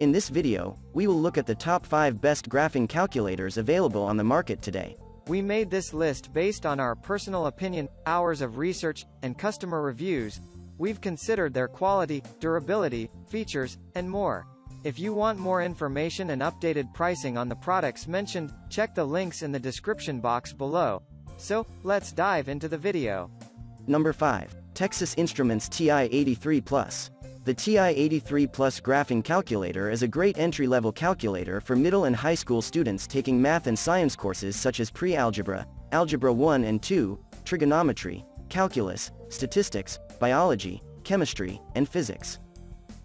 In this video, we will look at the top 5 best graphing calculators available on the market today. We made this list based on our personal opinion, hours of research, and customer reviews. We've considered their quality, durability, features, and more. If you want more information and updated pricing on the products mentioned, check the links in the description box below. So, let's dive into the video. Number 5. Texas Instruments TI-83 Plus. The TI-83 Plus graphing calculator is a great entry-level calculator for middle and high school students taking math and science courses such as pre-algebra, algebra 1 and 2, trigonometry, calculus, statistics, biology, chemistry, and physics.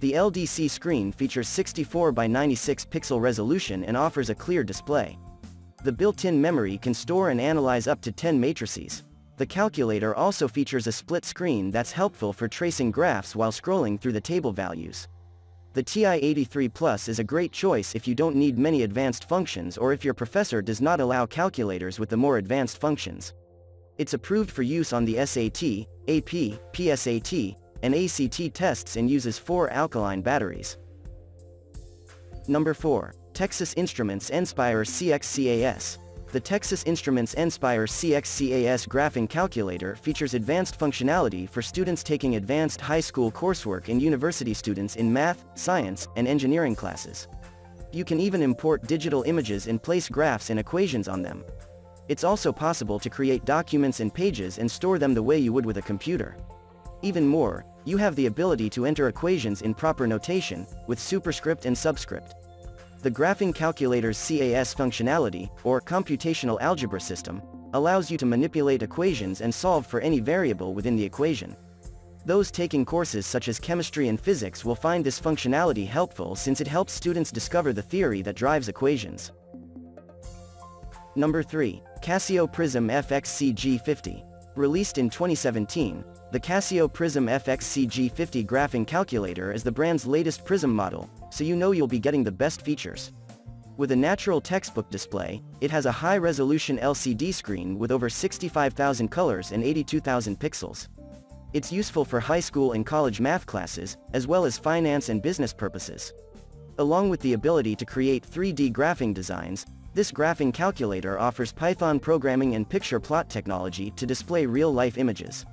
The LDC screen features 64 by 96 pixel resolution and offers a clear display. The built-in memory can store and analyze up to 10 matrices. The calculator also features a split screen that's helpful for tracing graphs while scrolling through the table values. The TI-83 Plus is a great choice if you don't need many advanced functions or if your professor does not allow calculators with the more advanced functions. It's approved for use on the SAT, AP, PSAT, and ACT tests and uses 4 alkaline batteries. Number 4. Texas Instruments Nspire CX CAS. The Texas Instruments Nspire CX CAS graphing calculator features advanced functionality for students taking advanced high school coursework and university students in math, science, and engineering classes. You can even import digital images and place graphs and equations on them. It's also possible to create documents and pages and store them the way you would with a computer. Even more, you have the ability to enter equations in proper notation, with superscript and subscript. The graphing calculator's CAS functionality, or computational algebra system, allows you to manipulate equations and solve for any variable within the equation. Those taking courses such as chemistry and physics will find this functionality helpful since it helps students discover the theory that drives equations. Number 3. Casio PRIZM FX-CG50. Released in 2017, the Casio PRIZM FX-CG50 graphing calculator is the brand's latest PRIZM model, so you know you'll be getting the best features. With a natural textbook display, it has a high-resolution LCD screen with over 65,000 colors and 82,000 pixels. It's useful for high school and college math classes, as well as finance and business purposes. Along with the ability to create 3D graphing designs, this graphing calculator offers Python programming and picture plot technology to display real-life images.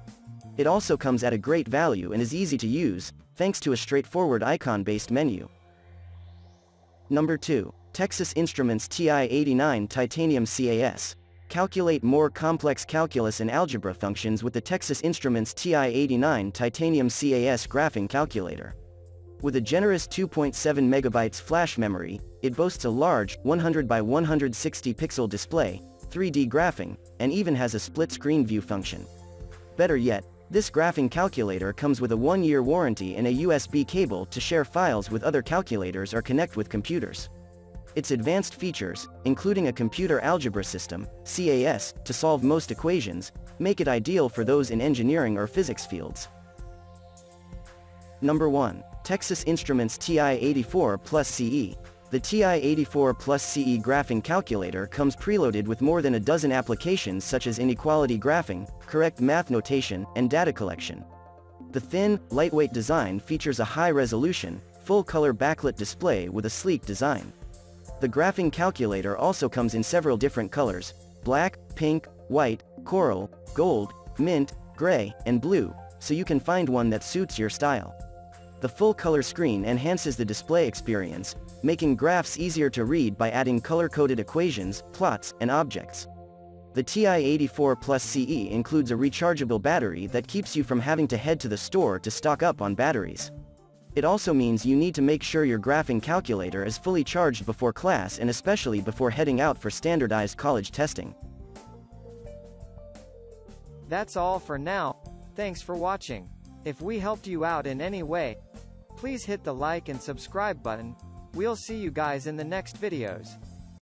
It also comes at a great value and is easy to use, thanks to a straightforward icon-based menu. Number 2. Texas Instruments TI-89 Titanium CAS. Calculate more complex calculus and algebra functions with the Texas Instruments TI-89 Titanium CAS graphing calculator. With a generous 2.7 megabytes flash memory, it boasts a large 100 by 160 pixel display, 3D graphing, and even has a split-screen view function. Better yet, this graphing calculator comes with a 1-year warranty and a USB cable to share files with other calculators or connect with computers. Its advanced features, including a computer algebra system, CAS, to solve most equations, make it ideal for those in engineering or physics fields. Number 1. Texas Instruments TI-84 Plus CE. The TI-84 Plus CE graphing calculator comes preloaded with more than a dozen applications such as inequality graphing, correct math notation, and data collection. The thin, lightweight design features a high-resolution, full-color backlit display with a sleek design. The graphing calculator also comes in several different colors: black, pink, white, coral, gold, mint, gray, and blue, so you can find one that suits your style. The full-color screen enhances the display experience, making graphs easier to read by adding color-coded equations, plots, and objects. The TI-84 Plus CE includes a rechargeable battery that keeps you from having to head to the store to stock up on batteries. It also means you need to make sure your graphing calculator is fully charged before class and especially before heading out for standardized college testing. That's all for now. Thanks for watching. If we helped you out in any way, please hit the like and subscribe button. We'll see you guys in the next videos.